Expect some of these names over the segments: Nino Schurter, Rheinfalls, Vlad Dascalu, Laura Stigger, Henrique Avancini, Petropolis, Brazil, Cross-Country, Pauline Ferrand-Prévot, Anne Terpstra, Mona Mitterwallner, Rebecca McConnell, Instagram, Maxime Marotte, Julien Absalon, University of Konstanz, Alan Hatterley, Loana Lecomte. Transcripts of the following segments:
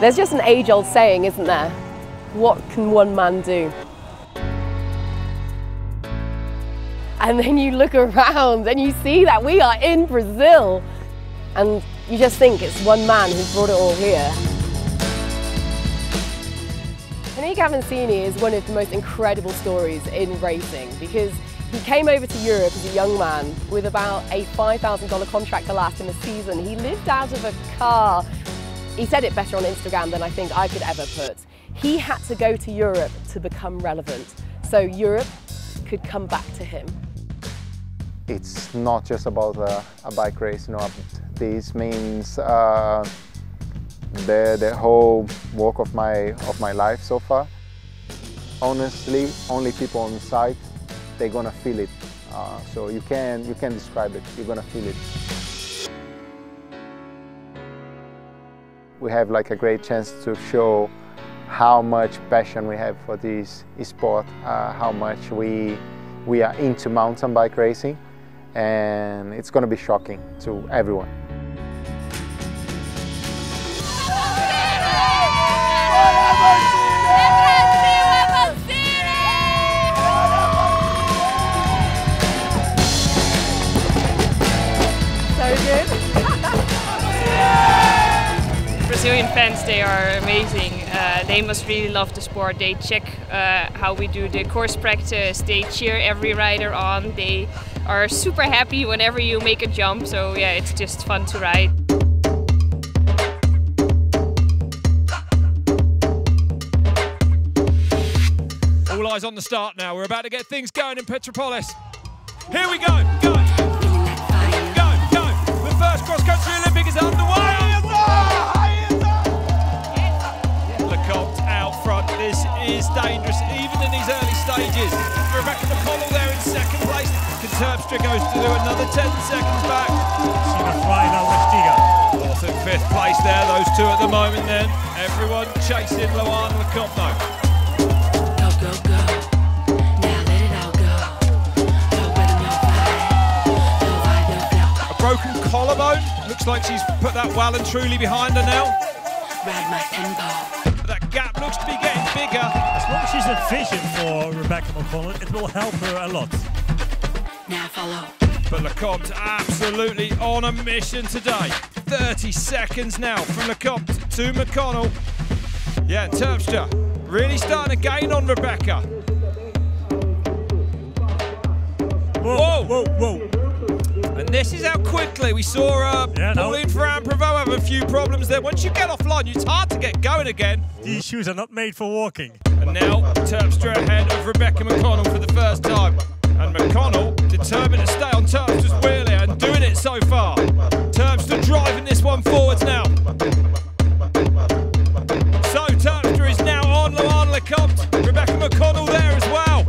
There's just an age-old saying, isn't there? What can one man do? And then you look around and you see that we are in Brazil. And you just think it's one man who's brought it all here. Henrique Avancini is one of the most incredible stories in racing because he came over to Europe as a young man with about a $5,000 contract to last him a season. He lived out of a car. He said it better on Instagram than I think I could ever put. He had to go to Europe to become relevant, so Europe could come back to him. It's not just about a bike race, no. This means the whole work of my life so far. Honestly, only people on site, they're gonna feel it. So you can describe it. You're gonna feel it. We have like a great chance to show how much passion we have for this sport, how much we are into mountain bike racing, and it's going to be shocking to everyone. Brazilian fans, they are amazing. They must really love the sport. They check how we do the course practice, they cheer every rider on, they are super happy whenever you make a jump, so yeah, it's just fun to ride. All eyes on the start now, we're about to get things going in Petropolis. Here we go, go, go, go. The first cross-country Olympic is underway. This is dangerous, even in these early stages. Rebecca McConnell there in second place. Terpstra goes to do another 10 seconds back. Laura Stigger. Fourth and fifth place there, those two at the moment then. Everyone chasing Loana Lecomte though. A broken collarbone. Looks like she's put that well and truly behind her now. Ride my tempo. That gap looks to be getting bigger. As long as she's efficient for Rebecca McConnell, it will help her a lot. Now follow. But Lecomte absolutely on a mission today. 30 seconds now from Lecomte to McConnell. Yeah, Terpstra really starting to gain on Rebecca. Whoa, whoa, whoa. And this is how quickly we saw Pauline Ferrand-Prévot have a few problems there. Once you get offline, it's hard to get going again. These shoes are not made for walking. And now Terpstra ahead of Rebecca McConnell for the first time. And McConnell determined to stay on Terpstra's wheel here and doing it so far. Terpstra driving this one forwards now. So Terpstra is now on Loana Lecomte. Rebecca McConnell there as well.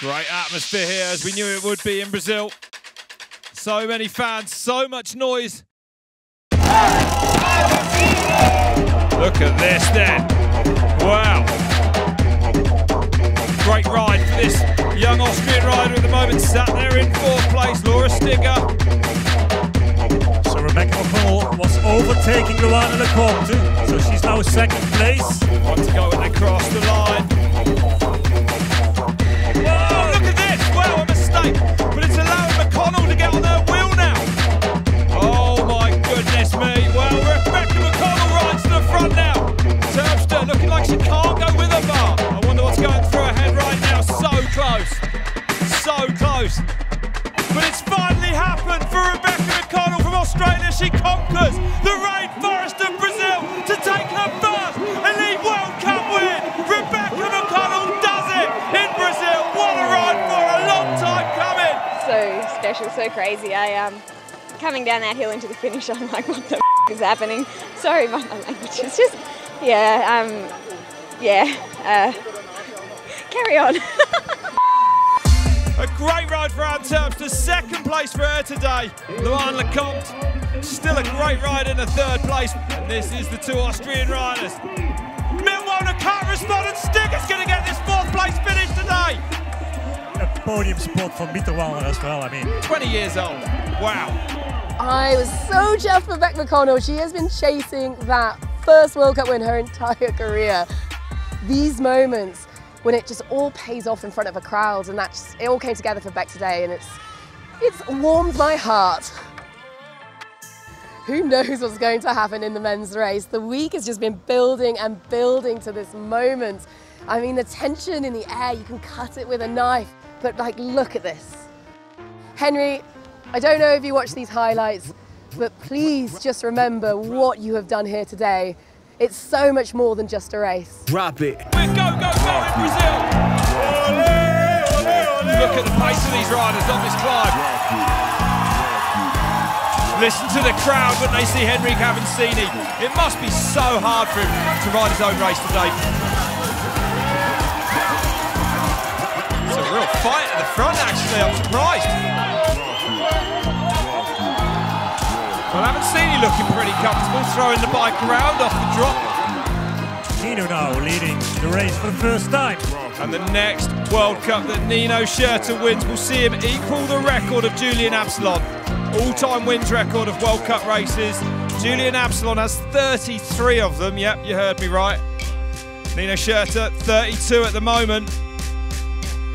Great atmosphere here, as we knew it would be in Brazil. So many fans, so much noise. Look at this then. Wow. Great ride for this young Austrian rider at the moment. Sat there in fourth place, Laura Stigger. So Rebecca McConnell was overtaking Loana Lecomte, so she's now second place. Want to go and across the line. But it's allowing McConnell to get on her wheel now. Oh my goodness me. Well, Rebecca McConnell rides to the front now. Terpstra looking like she can't go with her bar. I wonder what's going through her head right now. So close. So close. But it's finally happened for Rebecca McConnell from Australia. She conquers the rainforest of Brazil to take her first elite World Cup win. Rebecca McConnell does it in Brazil. What a ride for her. So special, so crazy. I coming down that hill into the finish, I'm like, what the f is happening? Sorry, my language is just, carry on. A great ride for Anne Terpstra, second place for her today. Loana Lecomte, still a great ride in the third place. And this is the two Austrian riders. Mitterwallner can't respond, and Stigger's going to get this fourth place finish today. Podium spot for Mitterwallner as well, I mean. 20 years old, wow. I was so chuffed for Rebecca McConnell. She has been chasing that first World Cup win her entire career. These moments when it just all pays off in front of a crowd, and that's, it all came together for Bec today, and it's warmed my heart. Who knows what's going to happen in the men's race? The week has just been building and building to this moment. I mean, the tension in the air, you can cut it with a knife, but like, look at this. Henry, I don't know if you watch these highlights, but please just remember what you have done here today. It's so much more than just a race. Drop it. Go, go, go in Brazil. Olé, olé, olé. Look at the pace of these riders on this climb. Listen to the crowd when they see Henrique Avancini. It must be so hard for him to ride his own race today. It's a real fight at the front, actually. I'm surprised. Well, Avancini looking pretty comfortable, throwing the bike around off the drop. Nino now leading the race for the first time. And the next World Cup that Nino Schurter wins will see him equal the record of Julien Absalon. All-time wins record of World Cup races. Julien Absalon has 33 of them. Yep, you heard me right. Nino Schurter, 32 at the moment.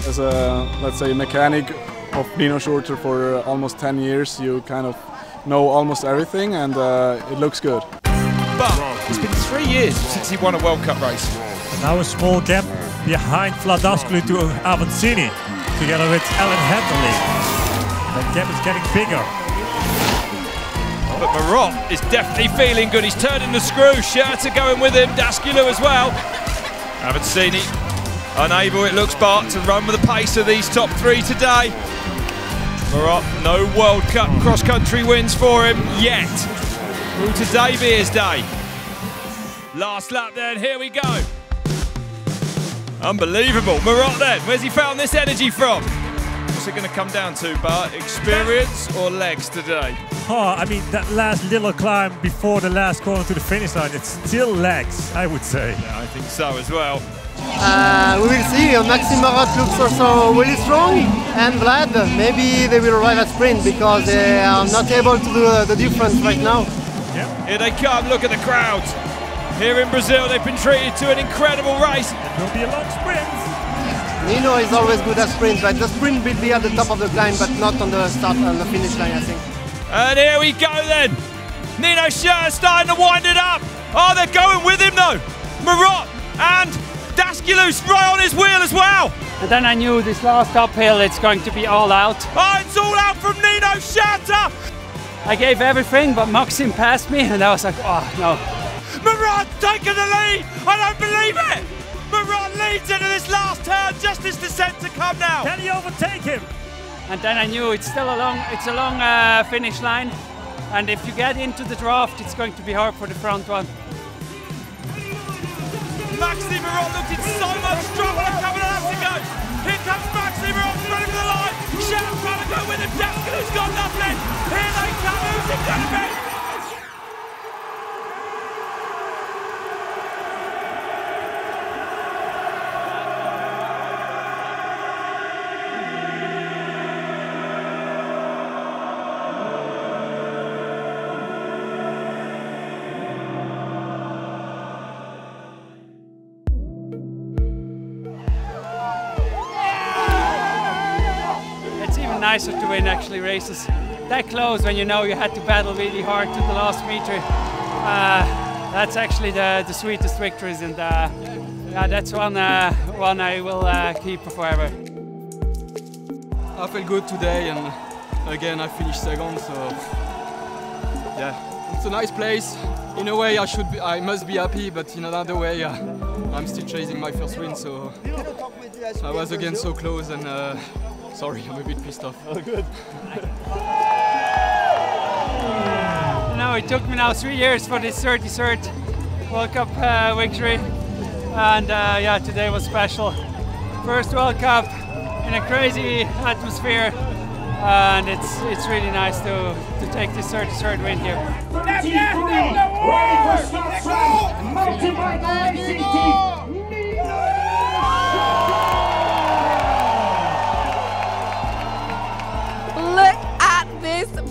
As a, let's say, mechanic of Nino Schurter for almost 10 years, you kind of know almost everything, and it looks good. But it's been 3 years since he won a World Cup race. Now a small gap behind Vlad Dascalu to Avancini, together with Alan Hatterley. That gap is getting bigger. But Marotte is definitely feeling good. He's turning the screw. Schurter going with him, Dascalu as well. Avancini unable, it looks, Bart, to run with the pace of these top three today. Marotte, no World Cup cross-country wins for him yet. Will today be his day? Last lap then, here we go. Unbelievable. Marotte then, where's he found this energy from? What's it going to come down to, Bart? Experience or legs today? Oh, I mean, that last little climb before the last corner to the finish line, it's still legs, I would say. Yeah, I think so as well. We will see. Maxime Marotte looks also really strong, and Vlad, maybe they will arrive at sprint because they are not able to do the difference right now. Yeah. Here they come, look at the crowd. Here in Brazil, they've been treated to an incredible race. It will be a long sprint. Nino is always good at sprints, right? The sprint will be at the top of the climb, but not on the start, on the finish line, I think. And here we go then. Nino Schurter starting to wind it up. Oh, they're going with him though. Marotte and Dascalu's right on his wheel as well. And then I knew this last uphill, it's going to be all out. Oh, it's all out from Nino Schurter! I gave everything, but Maxime passed me, and I was like, oh no. Marotte's taking the lead! I don't believe it! Marotte leads into this last turn, just his descent to come now. Can he overtake him? And then I knew it's still a long, finish line, and if you get into the draft, it's going to be hard for the front one. Maxime Marotte looked in so much trouble a couple of laps ago. Here comes Maxime Marotte running for the line. Shout trying to go with him. Dascalu's got nothing. Here they come. Who's it going to be? Nicer to win actually races that close when you know you had to battle really hard to the last meter. That's actually the sweetest victories, and yeah, that's one I will keep forever. I feel good today, and again I finished second, so yeah, it's a nice place. In a way I must be happy, but in another way I'm still chasing my first win, so I was again so close, and sorry, I'm a bit pissed off. Oh, good. You know, it took me now 3 years for this 33rd World Cup victory, and yeah, today was special. First World Cup in a crazy atmosphere, and it's really nice to take this 33rd win here.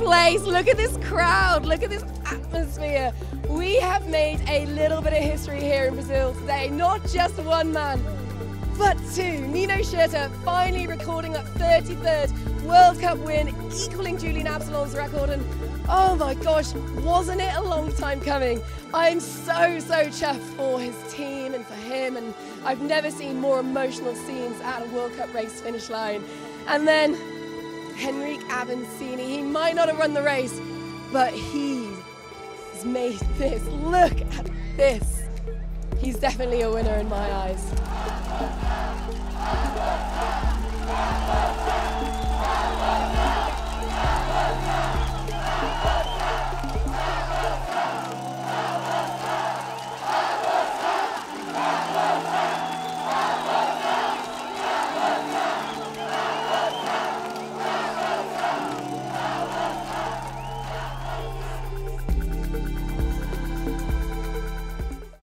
place. Look at this crowd. Look at this atmosphere. We have made a little bit of history here in Brazil today. Not just one man, but two. Nino Schurter finally recording that 33rd World Cup win, equaling Julien Absalon's record. And oh my gosh, wasn't it a long time coming? I'm so chuffed for his team and for him. And I've never seen more emotional scenes at a World Cup race finish line. And then Henrique Avancini, he might not have run the race, but he's made this. Look at this. He's definitely a winner in my eyes.